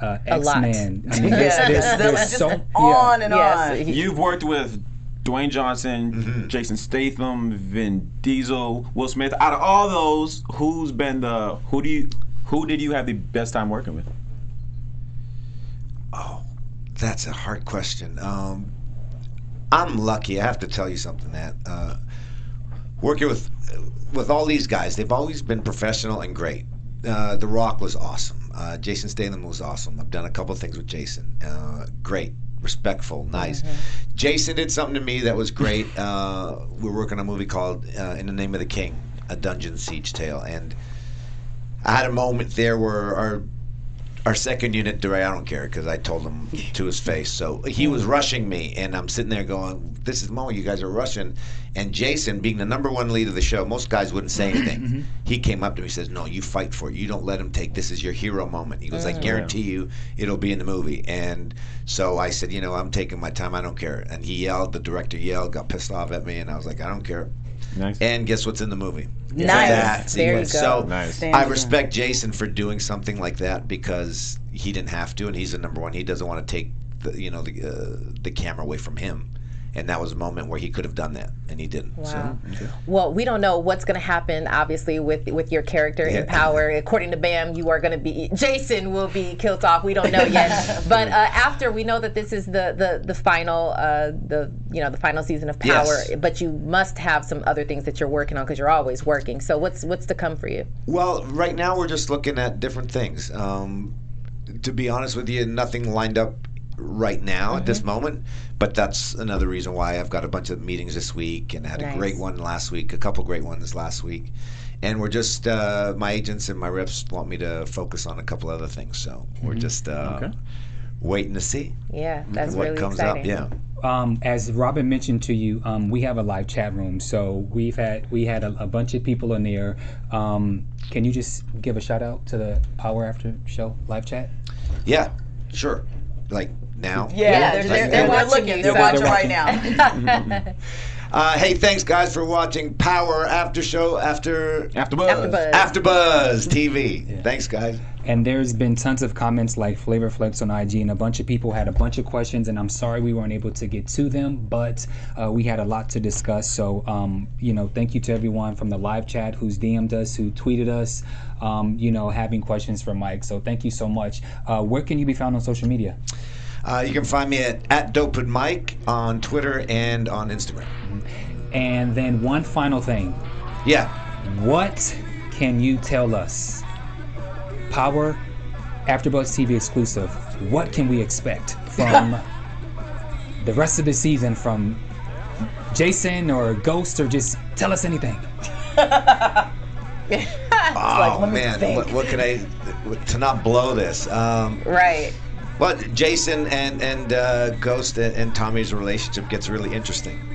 uh, X-Men. I mean, there's, yeah. there's, there's just so on yeah. and on. Yes. You've worked with Dwayne Johnson, mm-hmm. Jason Statham, Vin Diesel, Will Smith. Out of all those, who's been the who do you who did you have the best time working with? Oh, that's a hard question. Um, I'm lucky. I have to tell you something that uh, working with with all these guys, they've always been professional and great. Uh, The Rock was awesome. Uh, Jason Statham was awesome. I've done a couple things with Jason. Uh, great. Respectful, nice. Mm-hmm. Jason did something to me that was great. Uh, we were working on a movie called uh, In the Name of the King, a Dungeon Siege Tale. And I had a moment there where our our second unit, Dre, I don't care, because I told him to his face. So he was rushing me, and I'm sitting there going, this is the moment you guys are rushing. And Jason, being the number one lead of the show, most guys wouldn't say anything. Mm-hmm. He came up to me and says, no, you fight for it. You don't let him take, this is your hero moment. He goes, I guarantee you it'll be in the movie. And so I said, you know, I'm taking my time. I don't care. And he yelled, the director yelled, got pissed off at me, and I was like, I don't care. Nice. And guess what's in the movie? Nice. That there you go. So nice. I respect Jason for doing something like that because he didn't have to, and he's the number one. He doesn't want to take the, you know, the, uh, the camera away from him. and that was a moment where he could have done that, and he didn't. Wow. So, okay. Well, we don't know what's going to happen, obviously, with with your character yeah. in Power. According to Bam, you are going to be, Jason will be killed off. We don't know yet. But uh, after, we know that this is the the the final uh, the you know the final season of Power. Yes. But you must have some other things that you're working on because you're always working. So what's what's to come for you? Well, right now we're just looking at different things. Um, to be honest with you, nothing lined up right now mm-hmm. at this moment, but that's another reason why I've got a bunch of meetings this week, and I had nice. a great one last week, a couple great ones last week, and we're just uh, my agents and my reps want me to focus on a couple other things, so mm-hmm. we're just uh, okay. waiting to see. Yeah, that's what really comes exciting. Up. Yeah. Um, as Robin mentioned to you, um, we have a live chat room, so we've had we had a, a bunch of people in there. Um, can you just give a shout out to the Power After Show live chat? Yeah, sure. Like now? Yeah, yeah they're, they're, they're, they're looking. They're, they're watching, watching right now. uh, hey, thanks guys for watching Power After Show after After Buzz After Buzz, after Buzz T V. Yeah. Thanks guys. And there's been tons of comments like Flavor Flex on I G, and a bunch of people had a bunch of questions, and I'm sorry we weren't able to get to them, but uh, we had a lot to discuss. So, um, you know, thank you to everyone from the live chat who's D M'd us, who tweeted us, um, you know, having questions for Mike. So thank you so much. Uh, where can you be found on social media? Uh, you can find me at, at Dopud Mike on Twitter and on Instagram. And then one final thing. Yeah. What can you tell us? Power AfterBuzz T V exclusive. What can we expect from the rest of the season from Jason or Ghost, or just tell us anything? Oh like, man, what, what can I to not blow this? Um, right. But Jason and and uh, Ghost and, and Tommy's relationship gets really interesting.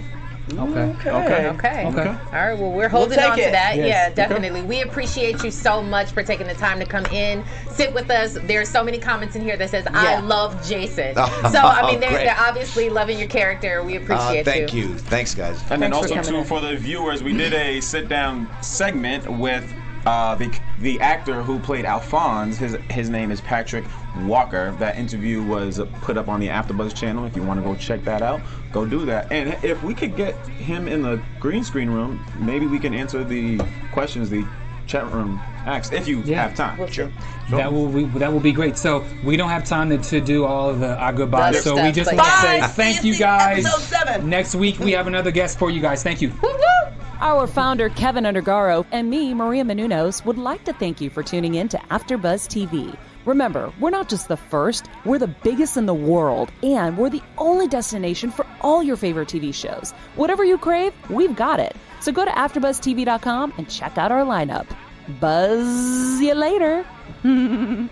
Okay. Okay. okay. okay. Okay. All right. Well, we're holding we'll on it. to that. Yes. Yeah, definitely. Okay. We appreciate you so much for taking the time to come in, sit with us. There's so many comments in here that says, "I yeah. love Jason." Oh, so I mean, they're, they're obviously loving your character. We appreciate uh, thank you. Thank you. Thanks, guys. And Thanks then also for too for the viewers, we did a sit-down segment with uh, the the actor who played Alphonse. His his name is Patrick Walker. That interview was put up on the AfterBuzz channel. If you want to go check that out, go do that. And if we could get him in the green screen room, maybe we can answer the questions the chat room asks, if you yeah. have time. We'll sure. sure. That will be, that will be great. So we don't have time to, to do all of the our goodbyes. So we just want to say thank you guys. Next week we have another guest for you guys. Thank you. Our founder, Kevin Undergaro, and me, Maria Menounos, would like to thank you for tuning in to AfterBuzz T V. Remember, we're not just the first, we're the biggest in the world, and we're the only destination for all your favorite T V shows. Whatever you crave, we've got it. So go to after buzz T V dot com and check out our lineup. Buzz you later. The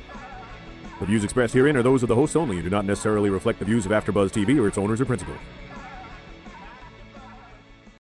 views expressed herein are those of the hosts only and do not necessarily reflect the views of AfterBuzz T V or its owners or principals.